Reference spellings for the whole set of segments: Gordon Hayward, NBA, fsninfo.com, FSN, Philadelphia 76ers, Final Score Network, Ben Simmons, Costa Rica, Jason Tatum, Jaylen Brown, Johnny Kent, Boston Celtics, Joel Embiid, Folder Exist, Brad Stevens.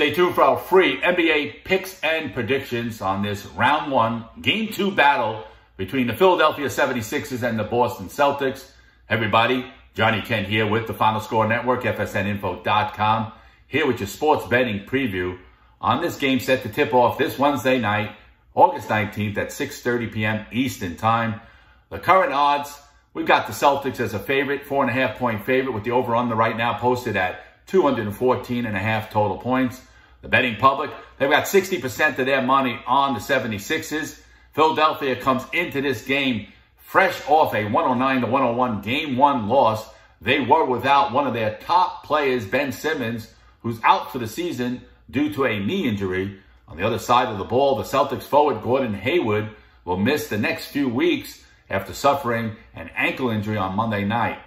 Stay tuned for our free NBA picks and predictions on this round one, game two battle between the Philadelphia 76ers and the Boston Celtics. Everybody, Johnny Kent here with the Final Score Network, fsninfo.com, here with your sports betting preview on this game set to tip off this Wednesday night, August 19th at 6:30 p.m. Eastern Time. The current odds, we've got the Celtics as a favorite, 4.5-point favorite with the over-under right now posted at 214.5 total points. The betting public, they've got 60% of their money on the 76ers. Philadelphia comes into this game fresh off a 109-101 Game 1 loss. They were without one of their top players, Ben Simmons, who's out for the season due to a knee injury. On the other side of the ball, the Celtics forward Gordon Hayward will miss the next few weeks after suffering an ankle injury on Monday night.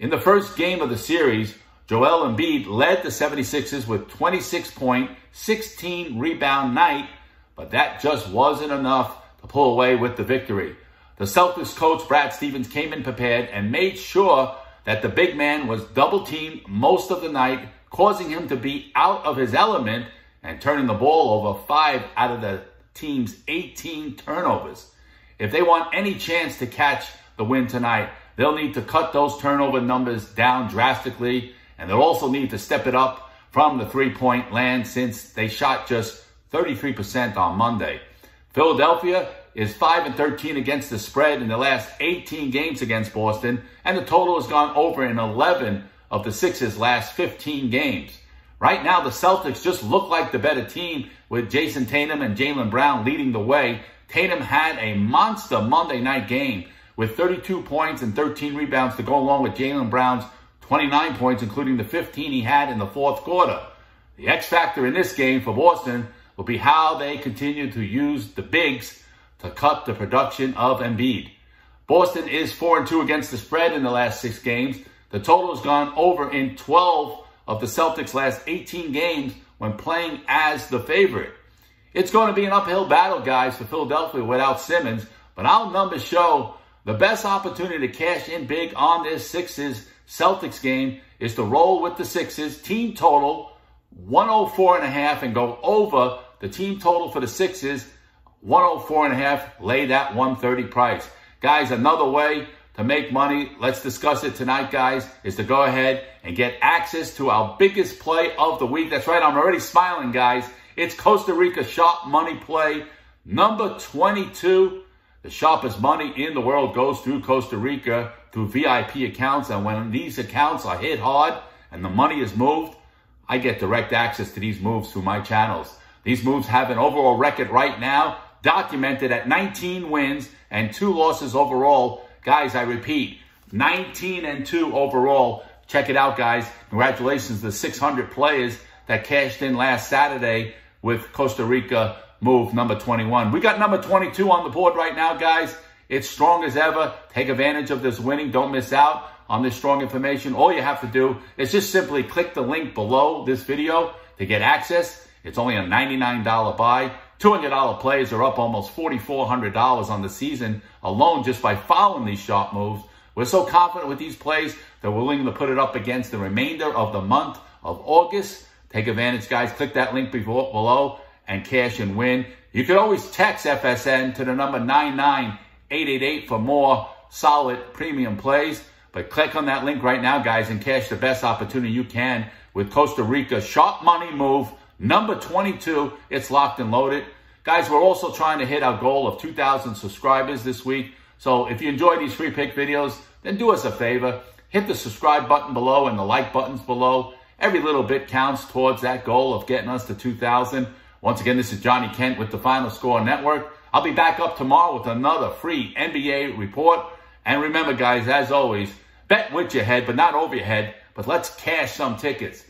In the first game of the series, Joel Embiid led the 76ers with 26-point, 16-rebound night, but that just wasn't enough to pull away with the victory. The Celtics coach, Brad Stevens, came in prepared and made sure that the big man was double-teamed most of the night, causing him to be out of his element and turning the ball over 5 out of the team's 18 turnovers. If they want any chance to catch the win tonight, they'll need to cut those turnover numbers down drastically, and they'll also need to step it up from the three-point land since they shot just 33% on Monday. Philadelphia is 5-13 against the spread in the last 18 games against Boston, and the total has gone over in 11 of the Sixers' last 15 games. Right now, the Celtics just look like the better team with Jason Tatum and Jaylen Brown leading the way. Tatum had a monster Monday night game with 32 points and 13 rebounds to go along with Jaylen Brown's 29 points, including the 15 he had in the fourth quarter. The X factor in this game for Boston will be how they continue to use the bigs to cut the production of Embiid. Boston is 4-2 against the spread in the last 6 games. The total has gone over in 12 of the Celtics' last 18 games when playing as the favorite. It's going to be an uphill battle, guys, for Philadelphia without Simmons, but our numbers show the best opportunity to cash in big on this Sixers-Celtics game is to roll with the Sixers. Team total, 104.5, and go over the team total for the Sixers, 104.5, lay that 130 price. Guys, another way to make money, let's discuss it tonight, guys, is to go ahead and get access to our biggest play of the week. That's right, I'm already smiling, guys. It's Costa Rica sharp money play, number 22. The sharpest money in the world goes through Costa Rica through VIP accounts, and when these accounts are hit hard and the money is moved, I get direct access to these moves through my channels. These moves have an overall record right now documented at 19 wins and 2 losses overall. Guys, I repeat, 19-2 overall. Check it out, guys. Congratulations to the 600 players that cashed in last Saturday with Costa Rica move number 21. We got number 22 on the board right now, guys. It's strong as ever. Take advantage of this winning. Don't miss out on this strong information. All you have to do is just simply click the link below this video to get access. It's only a $99 buy. $200 plays are up almost $4,400 on the season alone just by following these sharp moves. We're so confident with these plays that we're willing to put it up against the remainder of the month of August. Take advantage, guys. Click that link below and cash and win. You can always text FSN to the number 99888 for more solid premium plays. But click on that link right now, guys, and cash the best opportunity you can with Costa Rica sharp money move number 22, it's locked and loaded. Guys, we're also trying to hit our goal of 2,000 subscribers this week. So if you enjoy these free pick videos, then do us a favor. Hit the subscribe button below and the like buttons below. Every little bit counts towards that goal of getting us to 2,000. Once again, this is Johnny Kent with the Final Score Network. I'll be back up tomorrow with another free NBA report. And remember, guys, as always, bet with your head, but not over your head. But let's cash some tickets.